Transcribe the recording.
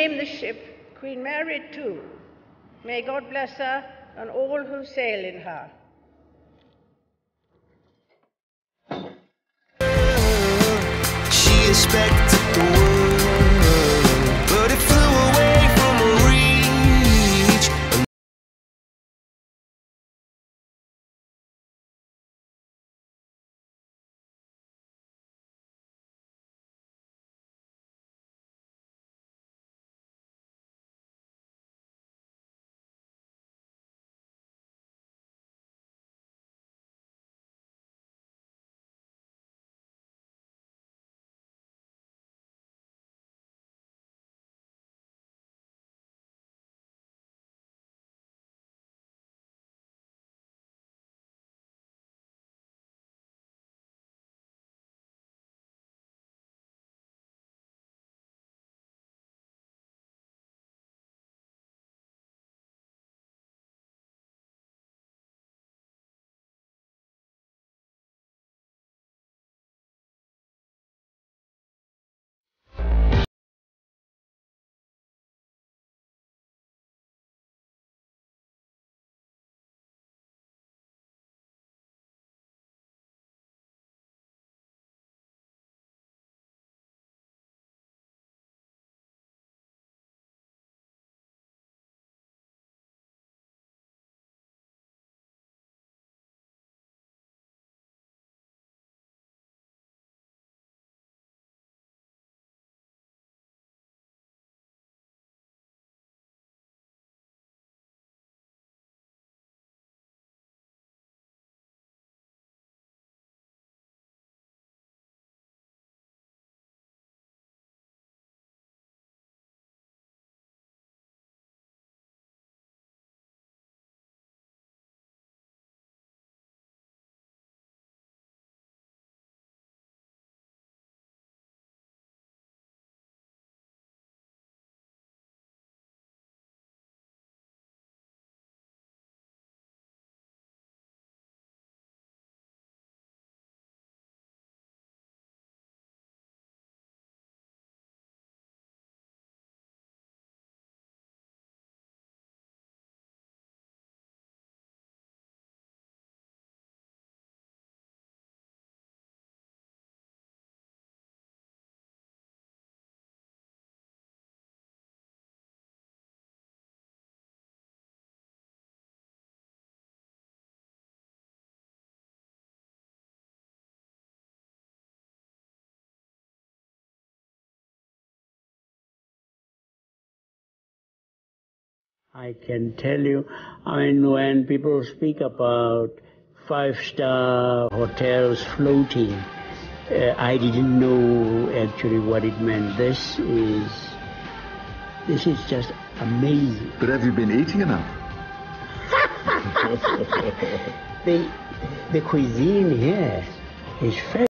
named the ship Queen Mary II. May God bless her and all who sail in her. She expected the world, but it flew away from her reach. I can tell you, when people speak about five-star hotels floating, I didn't know actually what it meant. This is just amazing. But have you been eating enough? The cuisine here is fantastic.